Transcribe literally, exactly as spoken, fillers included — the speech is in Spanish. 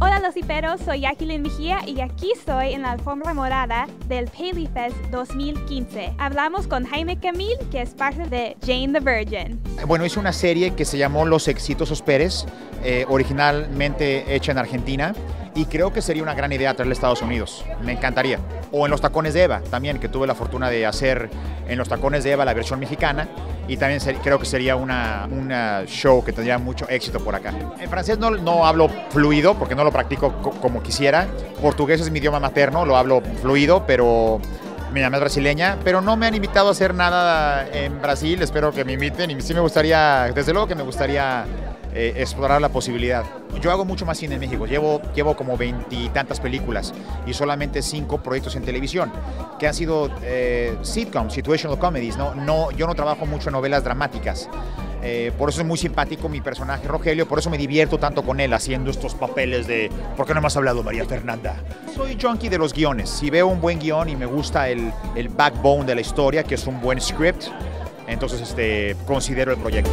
Hola los hiperos, soy Aquilín Mejía y aquí estoy en la alfombra morada del PaleyFest dos mil quince. Hablamos con Jaime Camil, que es parte de Jane the Virgin. Bueno, hice una serie que se llamó Los Exitosos Pérez, eh, originalmente hecha en Argentina. Y creo que sería una gran idea traerle a Estados Unidos, me encantaría. O En los tacones de Eva, también, que tuve la fortuna de hacer En los tacones de Eva, la versión mexicana, y también ser, creo que sería una, una show que tendría mucho éxito por acá. En francés no, no hablo fluido, porque no lo practico co como quisiera. Portugués es mi idioma materno, lo hablo fluido, pero mi mamá es brasileña, pero no me han invitado a hacer nada en Brasil, espero que me inviten, y sí me gustaría, desde luego que me gustaría Eh, explorar la posibilidad. Yo hago mucho más cine en México, llevo, llevo como veintitantas películas y solamente cinco proyectos en televisión, que han sido eh, sitcoms, situational comedies, ¿no? No, yo no trabajo mucho en novelas dramáticas, eh, por eso es muy simpático mi personaje Rogelio, por eso me divierto tanto con él haciendo estos papeles de ¿por qué no me has hablado, María Fernanda? Soy junkie de los guiones, si veo un buen guión y me gusta el, el backbone de la historia, que es un buen script, entonces este, considero el proyecto.